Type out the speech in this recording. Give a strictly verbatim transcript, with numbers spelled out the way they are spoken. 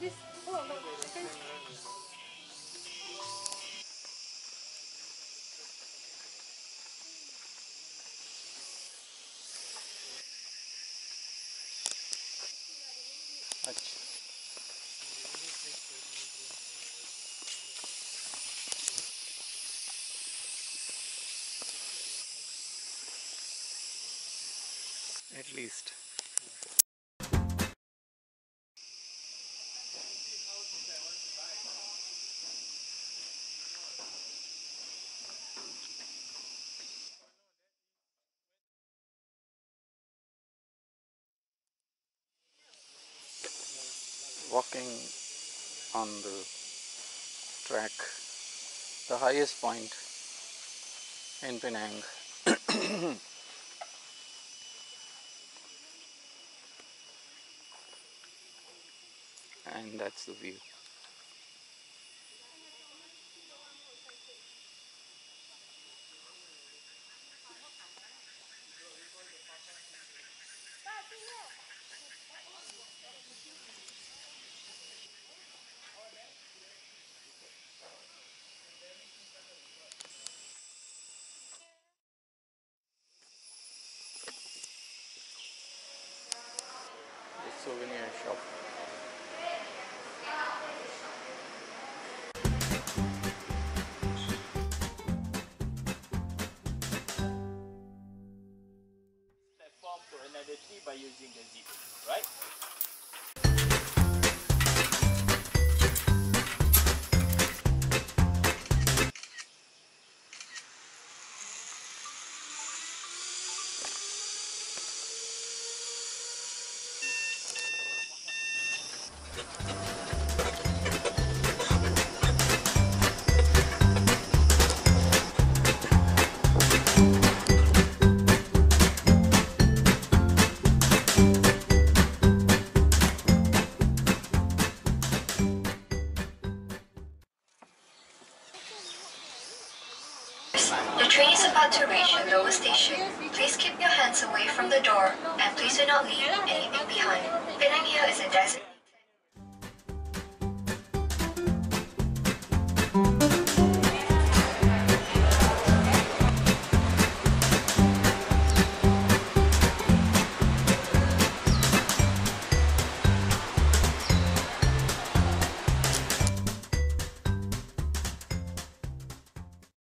this. Oh, no, second. At least. Walking on the track, the highest point in Penang. And that's the view. The souvenir shop. Platform to another tree by using the zip, right? The train is about to reach the lower station. Please keep your hands away from the door and please do not leave anything behind. Penang Hill is a desert.